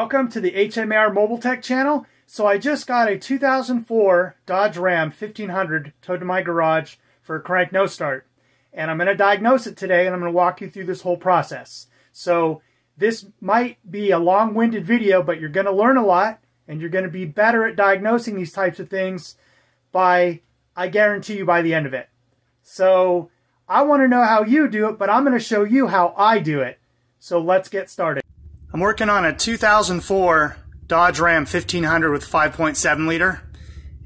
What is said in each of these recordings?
Welcome to the HMAR Mobile Tech channel. So I just got a 2004 Dodge Ram 1500 towed to my garage for a crank no start. And I'm going to diagnose it today, and I'm going to walk you through this whole process. So this might be a long-winded video, but you're going to learn a lot, and you're going to be better at diagnosing these types of things by, I guarantee you, by the end of it. So I want to know how you do it, but I'm going to show you how I do it. So let's get started. I'm working on a 2004 Dodge Ram 1500 with 5.7 liter,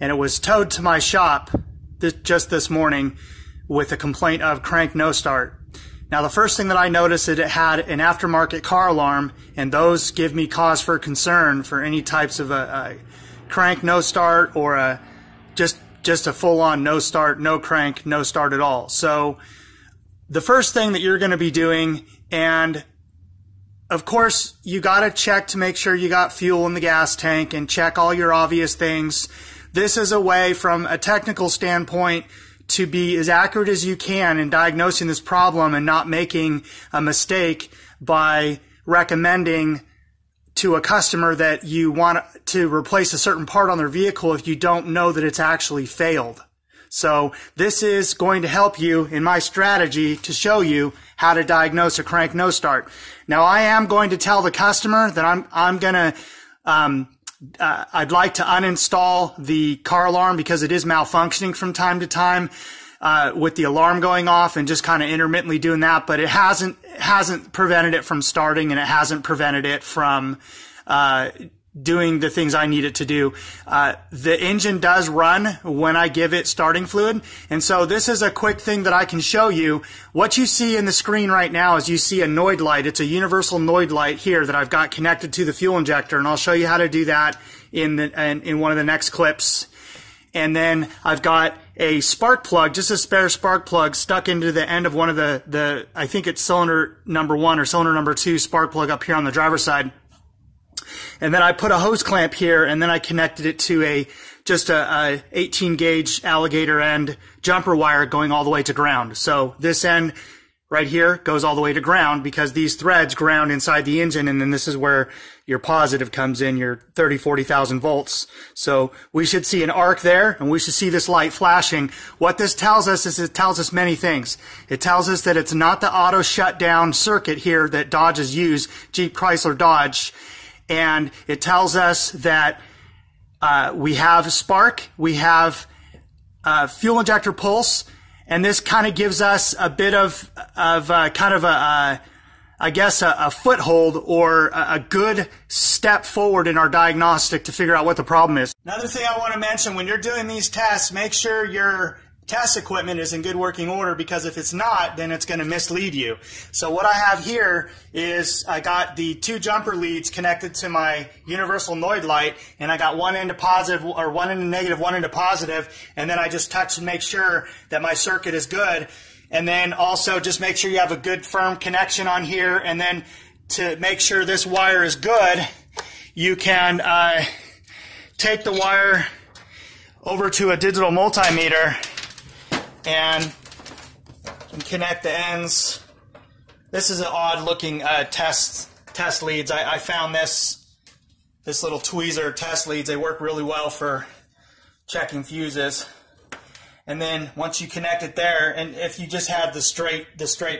and it was towed to my shop just this morning with a complaint of crank no start. Now the first thing that I noticed is it had an aftermarket car alarm, and those give me cause for concern for any types of a crank no start or just a full-on no start, no crank, no start at all. So the first thing that you're going to be doing, and of course, you got to check to make sure you got fuel in the gas tank and check all your obvious things. This is a way, from a technical standpoint, to be as accurate as you can in diagnosing this problem and not making a mistake by recommending to a customer that you want to replace a certain part on their vehicle if you don't know that it's actually failed. So this is going to help you in my strategy to show you how to diagnose a crank no start. Now I am going to tell the customer that I'm gonna I'd like to uninstall the car alarm because it is malfunctioning from time to time with the alarm going off and just kind of intermittently doing that, but it hasn't prevented it from starting, and it hasn't prevented it from doing the things I need it to do. The engine does run when I give it starting fluid. And so this is a quick thing that I can show you. What you see in the screen right now is you see a NOID light. It's a universal NOID light here that I've got connected to the fuel injector. And I'll show you how to do that in one of the next clips. And then I've got a spark plug, just a spare spark plug stuck into the end of one of the I think it's cylinder number 1 or cylinder number 2 spark plug up here on the driver's side. And then I put a hose clamp here, and then I connected it to just a 18 gauge alligator end jumper wire going all the way to ground. So this end right here goes all the way to ground because these threads ground inside the engine, and then this is where your positive comes in, your 40,000 volts. So we should see an arc there, and we should see this light flashing. What this tells us is it tells us many things. It tells us that it's not the auto shutdown circuit here that Dodges use, Jeep, Chrysler, Dodge. And it tells us that we have spark, we have fuel injector pulse, and this kind of gives us a bit of a foothold or a good step forward in our diagnostic to figure out what the problem is. Another thing I want to mention, when you're doing these tests, make sure your test equipment is in good working order, because if it's not, then it's going to mislead you. So what I have here is I got the 2 jumper leads connected to my universal NOID light, and I got one into positive, or one into negative, one into positive, and then I just touch and make sure that my circuit is good. And then also just make sure you have a good firm connection on here, and then to make sure this wire is good, you can take the wire over to a digital multimeter and connect the ends. This is an odd looking test leads. I found this little tweezer test leads. They work really well for checking fuses. And then once you connect it there, and if you just had the straight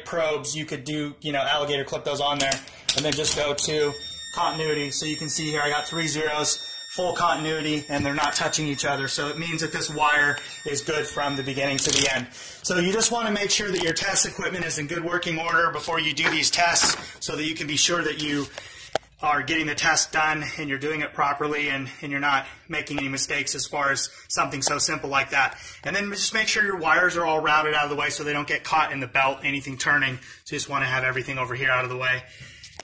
probes, you could do, you know, alligator clip those on there, and then just go to continuity. So you can see here I got 3 zeros. Full continuity, and they're not touching each other, so it means that this wire is good from the beginning to the end. So you just want to make sure that your test equipment is in good working order before you do these tests, so that you can be sure that you are getting the test done and you're doing it properly, and you're not making any mistakes as far as something so simple like that. And then just make sure your wires are all routed out of the way so they don't get caught in the belt, anything turning. So you just want to have everything over here out of the way.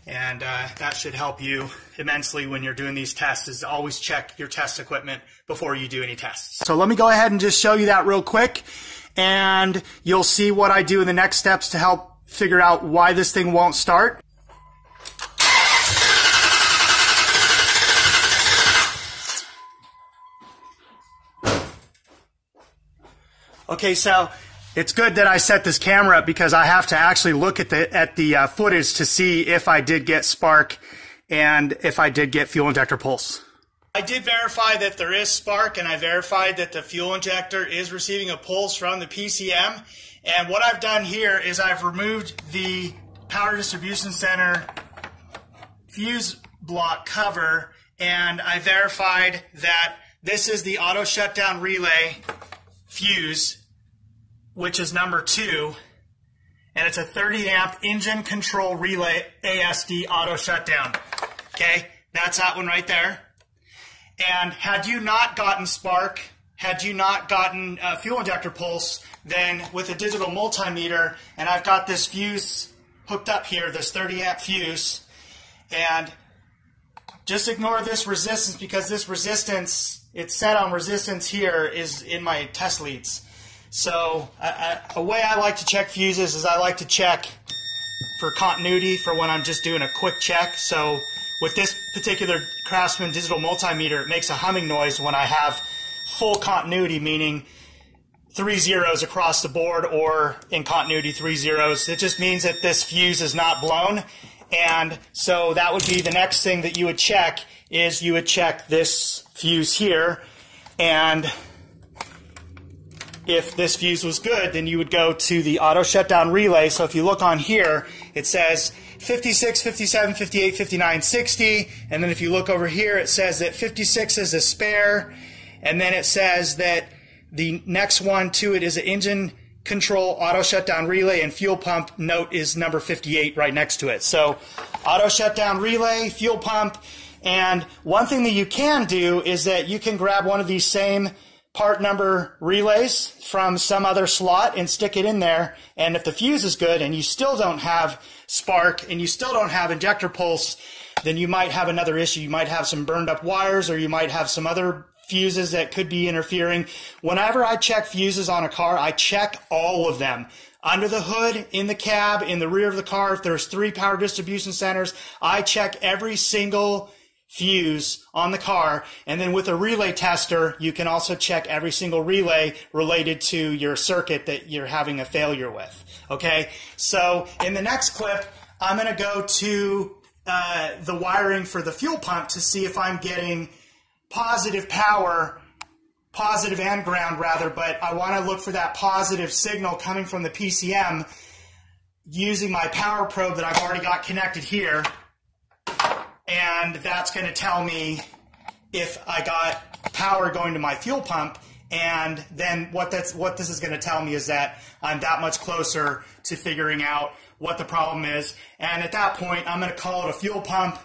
And that should help you immensely when you're doing these tests, is always check your test equipment before you do any tests. So let me go ahead and just show you that real quick, and you'll see what I do in the next steps to help figure out why this thing won't start. Okay, so it's good that I set this camera up, because I have to actually look at the footage to see if I did get spark and if I did get fuel injector pulse. I did verify that there is spark, and I verified that the fuel injector is receiving a pulse from the PCM. And what I've done here is I've removed the power distribution center fuse block cover, and I verified that this is the auto shutdown relay fuse, which is number 2, and it's a 30 amp engine control relay ASD auto shutdown. Okay, that's that one right there. And had you not gotten spark, had you not gotten fuel injector pulse, then with a digital multimeter, and I've got this fuse hooked up here, this 30 amp fuse, and just ignore this resistance, because this resistance, it's set on resistance here, is in my test leads. So a way I like to check fuses is I like to check for continuity for when I'm just doing a quick check. So with this particular Craftsman digital multimeter, it makes a humming noise when I have full continuity, meaning 3 zeros across the board, or in continuity 3 zeros. It just means that this fuse is not blown. And so that would be the next thing that you would check, is you would check this fuse here. And if this fuse was good, then you would go to the auto shutdown relay. So if you look on here, it says 56, 57, 58, 59, 60. And then if you look over here, it says that 56 is a spare. And then it says that the next one to it is an engine control auto shutdown relay, and fuel pump note is number 58 right next to it. So auto shutdown relay, fuel pump. And one thing that you can do is that you can grab one of these same part number relays from some other slot and stick it in there. And if the fuse is good and you still don't have spark and you still don't have injector pulse, then you might have another issue. You might have some burned up wires, or you might have some other fuses that could be interfering. Whenever I check fuses on a car, I check all of them. Under the hood, in the cab, in the rear of the car, if there's 3 power distribution centers, I check every single fuse on the car. And then with a relay tester, you can also check every single relay related to your circuit that you're having a failure with. Okay, so in the next clip, I'm going to go to the wiring for the fuel pump to see if I'm getting positive power, positive and ground rather, but I want to look for that positive signal coming from the PCM using my power probe that I've already got connected here, and that's going to tell me if I got power going to my fuel pump. And then what this is going to tell me is that I'm that much closer to figuring out what the problem is. And at that point, I'm going to call it a fuel pump,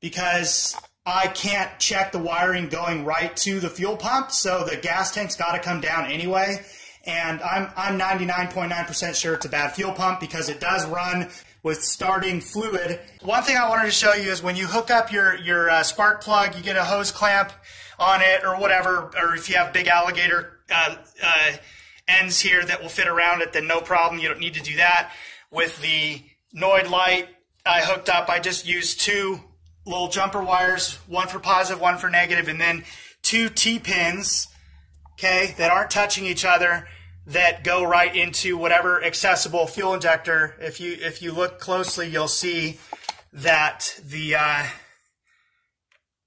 because I can't check the wiring going right to the fuel pump, so the gas tank's got to come down anyway. And I'm 99.9% sure it's a bad fuel pump, because it does run with starting fluid. One thing I wanted to show you is when you hook up your spark plug, you get a hose clamp on it or whatever, or if you have big alligator ends here that will fit around it, then no problem. You don't need to do that. With the NOID light I hooked up, I just used 2 little jumper wires, one for positive, one for negative, and then 2 T-pins, okay, that aren't touching each other, that go right into whatever accessible fuel injector. If you look closely, you'll see that the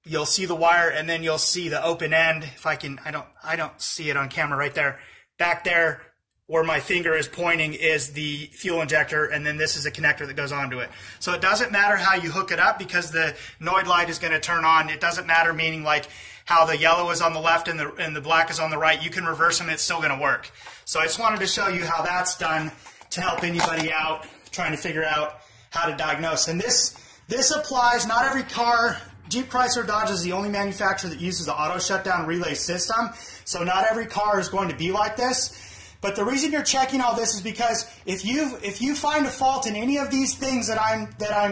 you'll see the wire, and then you'll see the open end. If I can, I don't see it on camera right there. Back there where my finger is pointing is the fuel injector, and then this is a connector that goes onto it. So it doesn't matter how you hook it up, because the NOID light is going to turn on. It doesn't matter, meaning like how the yellow is on the left and the black is on the right. You can reverse them. It's still going to work. So I just wanted to show you how that's done to help anybody out trying to figure out how to diagnose. And this applies, not every car. Jeep, Chrysler, Dodge is the only manufacturer that uses the auto shutdown relay system. So not every car is going to be like this. But the reason you're checking all this is because if you find a fault in any of these things that I'm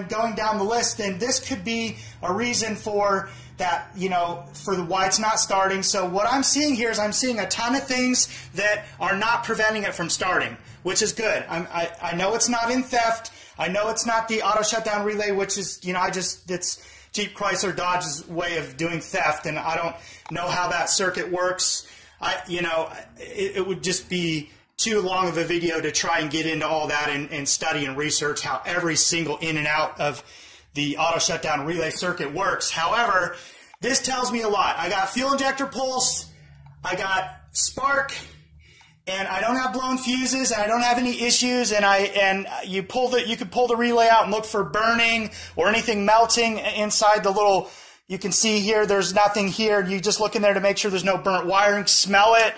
going down the list, then this could be a reason for that, you know, for why it's not starting. So what I'm seeing here is I'm seeing a ton of things that are not preventing it from starting, which is good. I know it's not in theft. I know it's not the auto shutdown relay, which is, you know, it's Jeep, Chrysler, Dodge's way of doing theft, and I don't know how that circuit works. You know, it would just be too long of a video to try and get into all that and study and research how every single in and out of the auto shutdown relay circuit works. However, this tells me a lot. I got fuel injector pulse, I got spark, and I don't have blown fuses, and I don't have any issues, and you could pull the relay out and look for burning or anything melting inside the little, you can see here, there's nothing here. You just look in there to make sure there's no burnt wiring, smell it.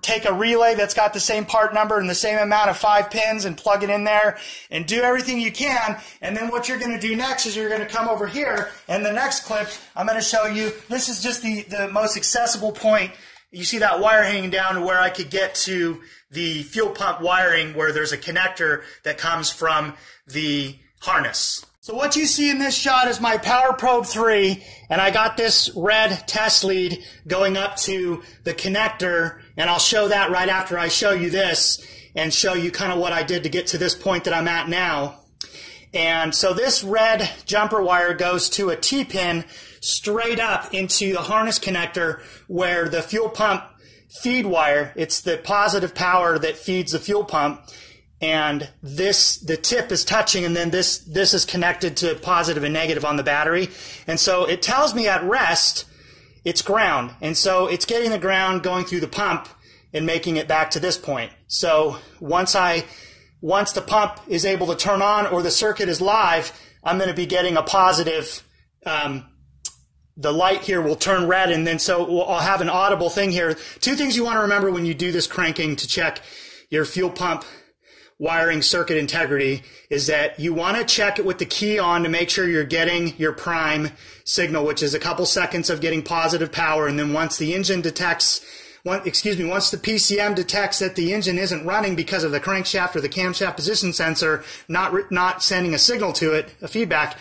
Take a relay that's got the same part number and the same amount of 5 pins and plug it in there and do everything you can. And then what you're going to do next is you're going to come over here, and the next clip I'm going to show you, this is just the most accessible point. You see that wire hanging down to where I could get to the fuel pump wiring where there's a connector that comes from the harness. So what you see in this shot is my Power Probe 3, and I got this red test lead going up to the connector, and I'll show that right after I show you this and show you kind of what I did to get to this point that I'm at now. And so this red jumper wire goes to a T-pin straight up into the harness connector where the fuel pump feed wire, it's the positive power that feeds the fuel pump, and this, the tip is touching, and then this is connected to positive and negative on the battery. And so it tells me at rest, it's ground. And so it's getting the ground going through the pump and making it back to this point. So once the pump is able to turn on or the circuit is live, I'm going to be getting a positive, the light here will turn red, and then so I'll have an audible thing here. Two things you want to remember when you do this cranking to check your fuel pump wiring circuit integrity is that you want to check it with the key on to make sure you're getting your prime signal, which is a couple seconds of getting positive power. And then once the engine detects, once the PCM detects that the engine isn't running because of the crankshaft or the camshaft position sensor not sending a signal to it, a feedback,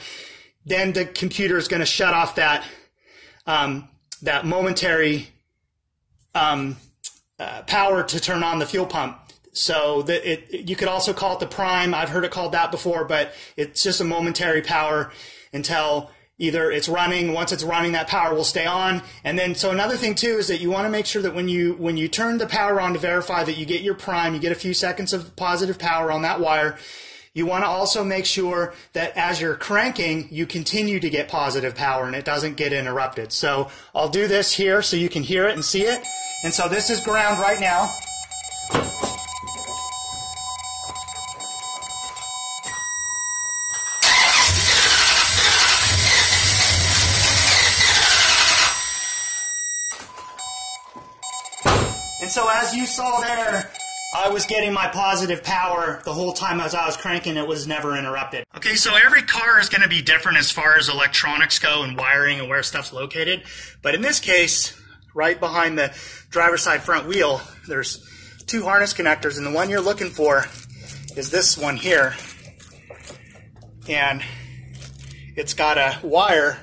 then the computer is going to shut off that that momentary power to turn on the fuel pump. So you could also call it the prime. I've heard it called that before, but it's just a momentary power until either it's running. Once it's running, that power will stay on. And then, so another thing too is that you want to make sure that when you turn the power on to verify that you get your prime, you get a few seconds of positive power on that wire. You want to also make sure that as you're cranking, you continue to get positive power and it doesn't get interrupted. So I'll do this here so you can hear it and see it. And so this is ground right now. And so as you saw there, I was getting my positive power the whole time as I was cranking. It was never interrupted. Okay, so every car is going to be different as far as electronics go and wiring and where stuff's located. But in this case, right behind the driver's side front wheel, there's 2 harness connectors, and the one you're looking for is this one here. And it's got a wire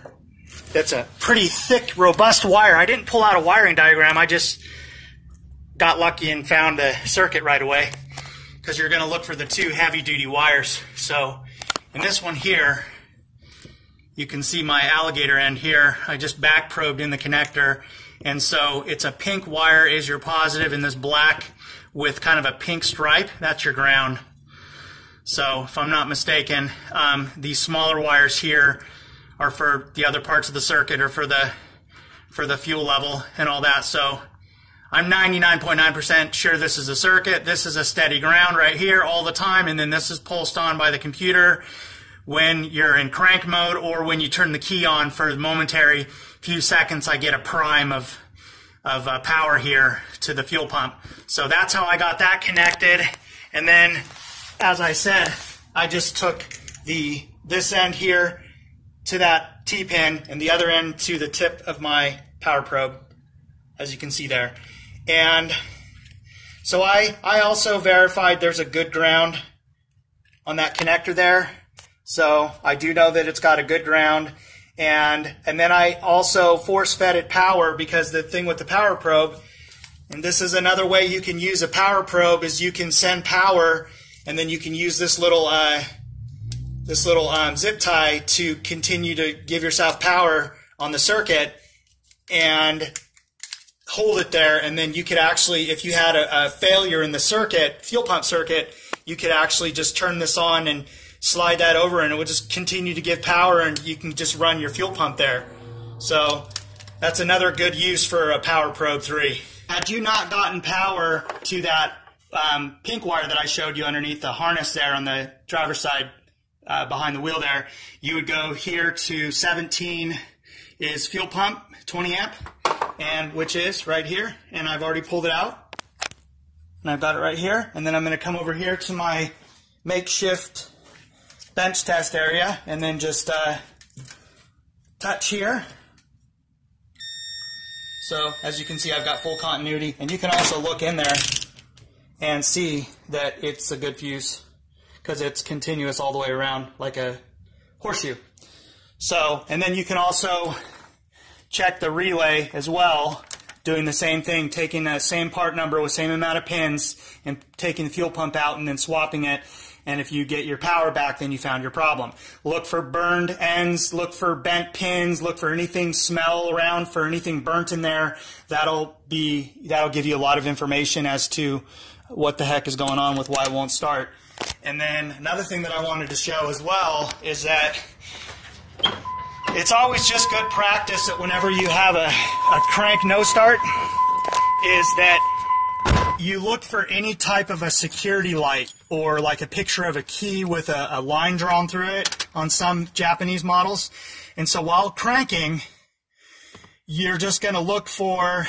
that's a pretty thick, robust wire. I didn't pull out a wiring diagram. I just got lucky and found the circuit right away, because you're going to look for the 2 heavy-duty wires. So in this one here, you can see my alligator end here. I just back probed in the connector, and so it's a pink wire is your positive, and this black with kind of a pink stripe, that's your ground. So if I'm not mistaken, these smaller wires here are for the other parts of the circuit or for the fuel level and all that. So I'm 99.9% sure this is a circuit. This is a steady ground right here all the time, and then this is pulsed on by the computer when you're in crank mode or when you turn the key on for the momentary few seconds. I get a prime of power here to the fuel pump. So that's how I got that connected. And then, as I said, I just took this end here to that T-pin and the other end to the tip of my power probe, as you can see there. And so I also verified there's a good ground on that connector there. So I do know that it's got a good ground. And then I also force-fed it power, because the thing with the power probe, and this is another way you can use a power probe, is you can send power and then you can use this little zip tie to continue to give yourself power on the circuit and hold it there, and then you could actually, if you had a failure in the circuit, fuel pump circuit, you could actually just turn this on and slide that over and it will just continue to give power, and you can just run your fuel pump there. So that's another good use for a Power Probe 3. Had you not gotten power to that pink wire that I showed you underneath the harness there on the driver's side behind the wheel there, you would go here to 17 is fuel pump, 20 amp, and which is right here, and I've already pulled it out and I've got it right here, and then I'm going to come over here to my makeshift bench test area and then just touch here. So as you can see, I've got full continuity, and you can also look in there and see that it's a good fuse because it's continuous all the way around like a horseshoe. So, and then you can also check the relay as well, doing the same thing, taking the same part number with same amount of pins and taking the fuel pump out and then swapping it. And if you get your power back, then you found your problem. Look for burned ends, look for bent pins, look for anything, smell around for anything burnt in there. That'll give you a lot of information as to what the heck is going on with why it won't start. And then another thing that I wanted to show as well is that it's always just good practice that whenever you have a crank no start, is that you look for any type of a security light, or like a picture of a key with a line drawn through it on some Japanese models. And so while cranking, you're just going to look for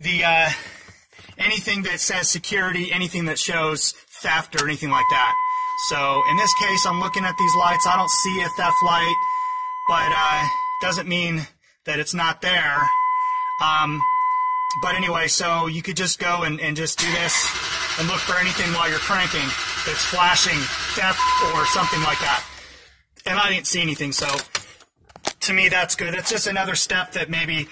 the anything that says security, anything that shows theft or anything like that. So in this case, I'm looking at these lights. I don't see a theft light, but doesn't mean that it's not there. But anyway, so you could just go and just do this and look for anything while you're cranking that's flashing theft or something like that. And I didn't see anything, so to me that's good. That's just another step that maybe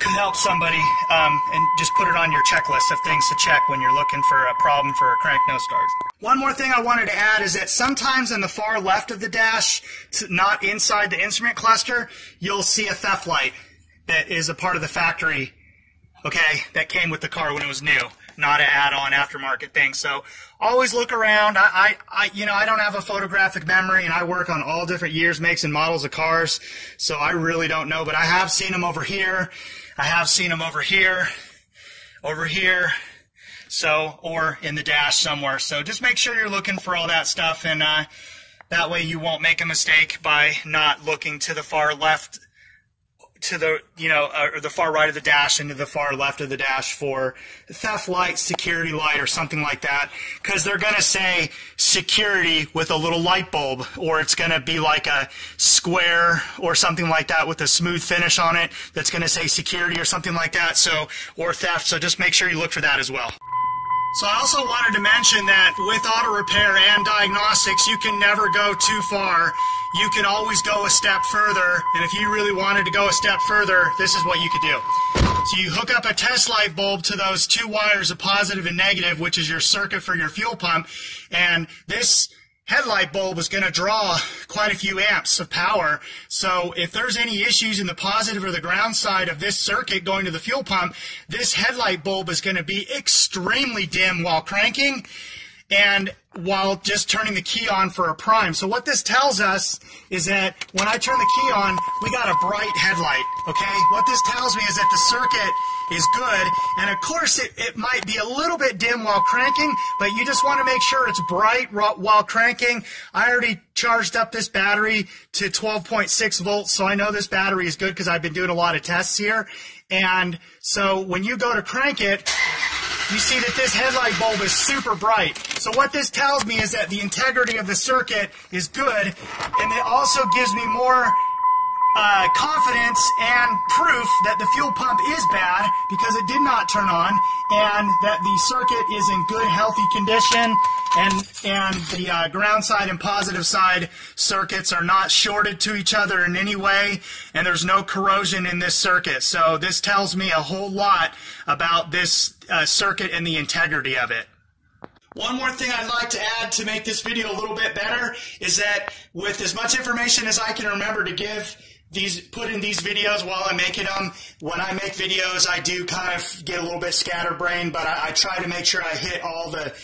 could help somebody, and just put it on your checklist of things to check when you're looking for a problem for a crank no start. One more thing I wanted to add is that sometimes in the far left of the dash, not inside the instrument cluster, you'll see a theft light that is a part of the factory. Okay, that came with the car when it was new, not an add-on aftermarket thing. So always look around. I don't have a photographic memory, and I work on all different years, makes, and models of cars, so I really don't know. But I have seen them over here. I have seen them over here, so, or in the dash somewhere. So just make sure you're looking for all that stuff, and that way you won't make a mistake by not looking to the far left, to the, you know, or the far right of the dash into the far left of the dash for theft light, security light, or something like that, because they're going to say security with a little light bulb, or it's going to be like a square or something like that with a smooth finish on it that's going to say security or something like that, so, or theft, so just make sure you look for that as well. So I also wanted to mention that with auto repair and diagnostics, you can never go too far. You can always go a step further, and if you really wanted to go a step further, this is what you could do. So you hook up a test light bulb to those two wires, a positive and negative, which is your circuit for your fuel pump, and this headlight bulb is going to draw quite a few amps of power. So if there's any issues in the positive or the ground side of this circuit going to the fuel pump, this headlight bulb is going to be extremely dim while cranking, and while just turning the key on for a prime. So what this tells us is that when I turn the key on, we got a bright headlight, okay? What this tells me is that the circuit is good, and of course it might be a little bit dim while cranking, but you just want to make sure it's bright while cranking. I already charged up this battery to 12.6 volts, so I know this battery is good because I've been doing a lot of tests here. And so when you go to crank it, you see that this headlight bulb is super bright. So what this tells me is that the integrity of the circuit is good, and it also gives me more confidence and proof that the fuel pump is bad because it did not turn on, and that the circuit is in good, healthy condition, and the ground side and positive side circuits are not shorted to each other in any way, and there's no corrosion in this circuit. So this tells me a whole lot about this circuit and the integrity of it. One more thing I'd like to add to make this video a little bit better is that with as much information as I can remember to give, put in these videos while I'm making them. When I make videos, I do kind of get a little bit scatterbrained, but I try to make sure I hit all the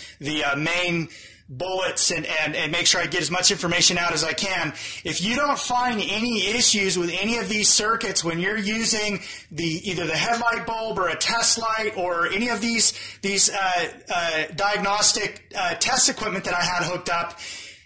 main bullets and make sure I get as much information out as I can. If you don't find any issues with any of these circuits when you're using the either the headlight bulb or a test light or any of these diagnostic test equipment that I had hooked up,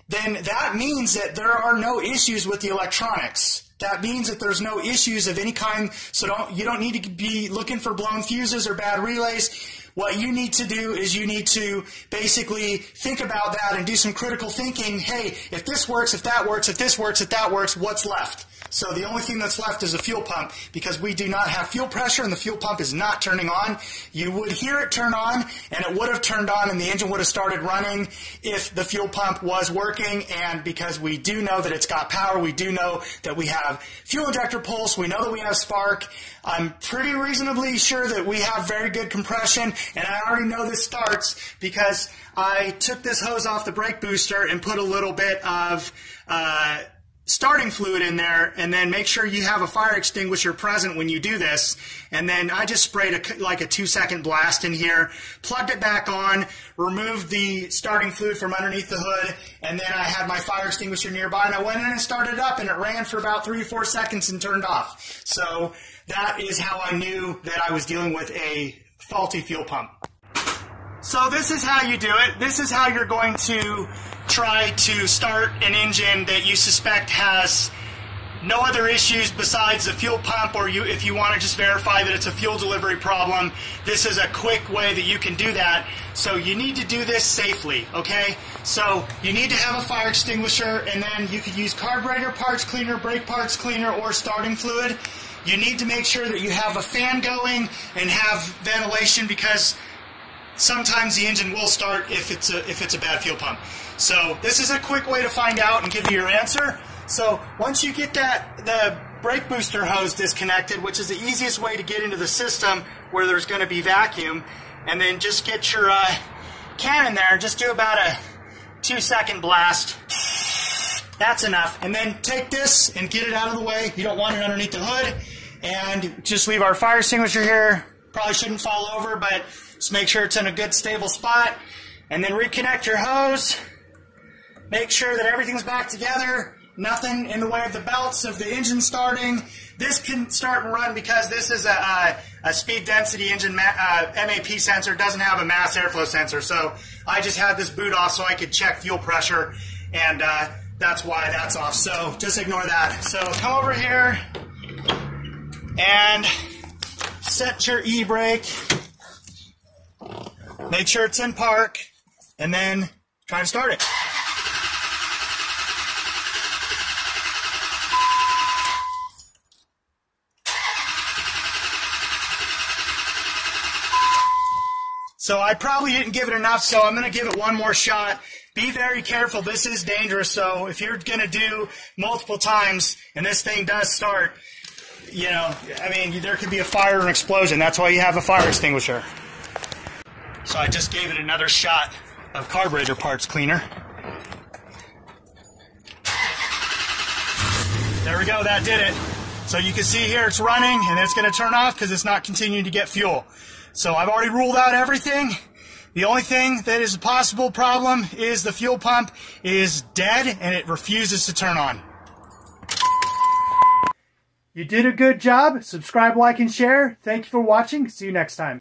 then that means that there are no issues with the electronics. That means that there's no issues of any kind, so you don't need to be looking for blown fuses or bad relays. What you need to do is you need to basically think about that and do some critical thinking. Hey, if this works, if that works, if this works, if that works, what's left? So the only thing that's left is a fuel pump, because we do not have fuel pressure and the fuel pump is not turning on. You would hear it turn on, and it would have turned on and the engine would have started running if the fuel pump was working. And because we do know that it's got power, we do know that we have fuel injector pulse, we know that we have spark. I'm pretty reasonably sure that we have very good compression, and I already know this starts because I took this hose off the brake booster and put a little bit of starting fluid in there, and then make sure you have a fire extinguisher present when you do this. And then I just sprayed like a 2-second blast in here, plugged it back on, removed the starting fluid from underneath the hood, and then I had my fire extinguisher nearby, and I went in and started it up, and it ran for about 3 or 4 seconds and turned off. So that is how I knew that I was dealing with a faulty fuel pump. So this is how you do it. This is how you're going to try to start an engine that you suspect has no other issues besides the fuel pump, or if you want to just verify that it's a fuel delivery problem, this is a quick way that you can do that. So you need to do this safely, okay? So you need to have a fire extinguisher, and then you could use carburetor parts cleaner, brake parts cleaner, or starting fluid. You need to make sure that you have a fan going and have ventilation, because sometimes the engine will start if it's a bad fuel pump. So this is a quick way to find out and give you your answer. So once you get the brake booster hose disconnected, which is the easiest way to get into the system where there's going to be vacuum, and then just get your can in there and just do about a 2-second blast. That's enough. And then take this and get it out of the way. You don't want it underneath the hood. And just leave our fire extinguisher here. Probably shouldn't fall over, but just make sure it's in a good stable spot. And then reconnect your hose. Make sure that everything's back together. Nothing in the way of the belts of the engine starting. This can start and run because this is a speed density engine MAP sensor. It doesn't have a mass airflow sensor. So I just had this boot off so I could check fuel pressure, and that's why that's off, so just ignore that. So come over here and set your e-brake. Make sure it's in park, and then try to start it. So I probably didn't give it enough, so I'm going to give it one more shot. Be very careful. This is dangerous. So if you're going to do multiple times and this thing does start, you know, I mean, there could be a fire or an explosion. That's why you have a fire extinguisher. So I just gave it another shot of carburetor parts cleaner. There we go. That did it. So you can see here it's running, and it's going to turn off because it's not continuing to get fuel. So I've already ruled out everything. The only thing that is a possible problem is the fuel pump is dead and it refuses to turn on. You did a good job. Subscribe, like, and share. Thank you for watching. See you next time.